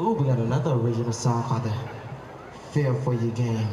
Ooh, we got another original song called The Feel For You Game.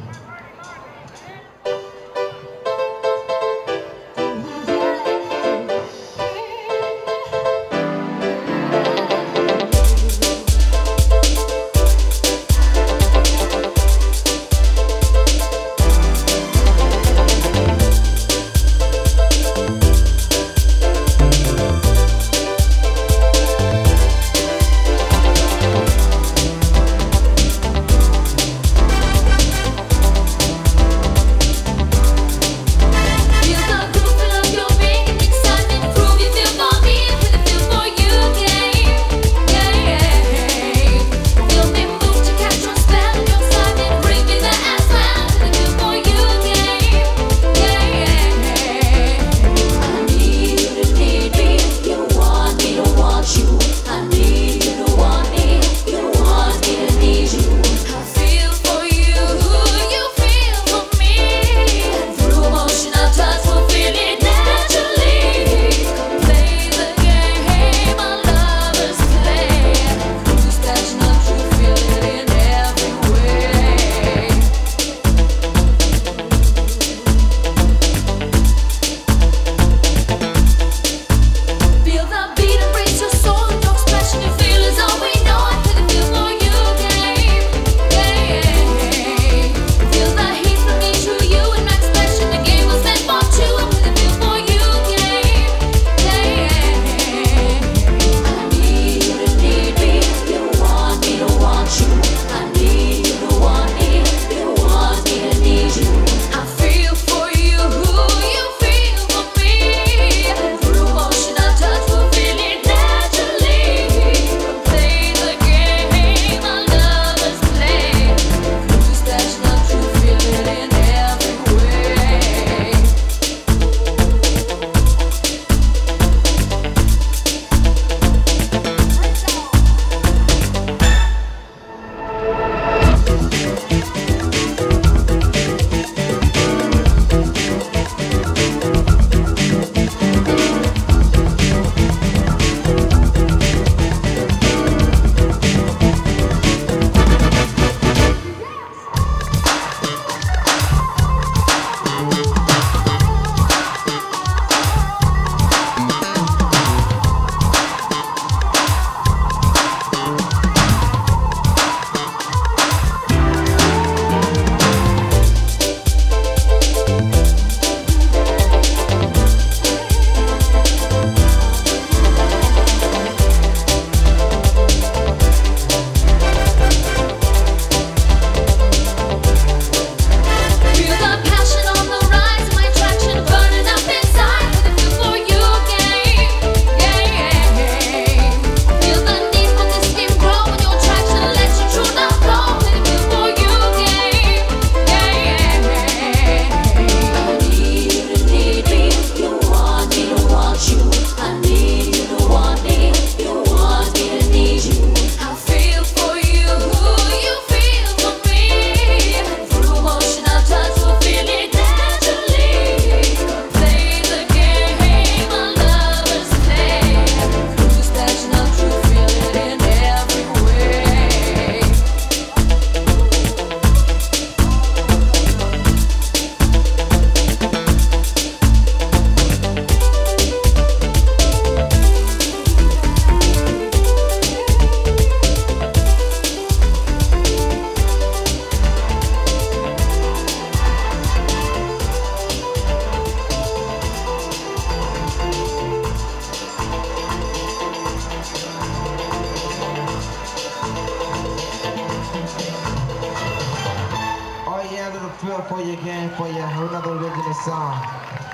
For your game, for your another original song.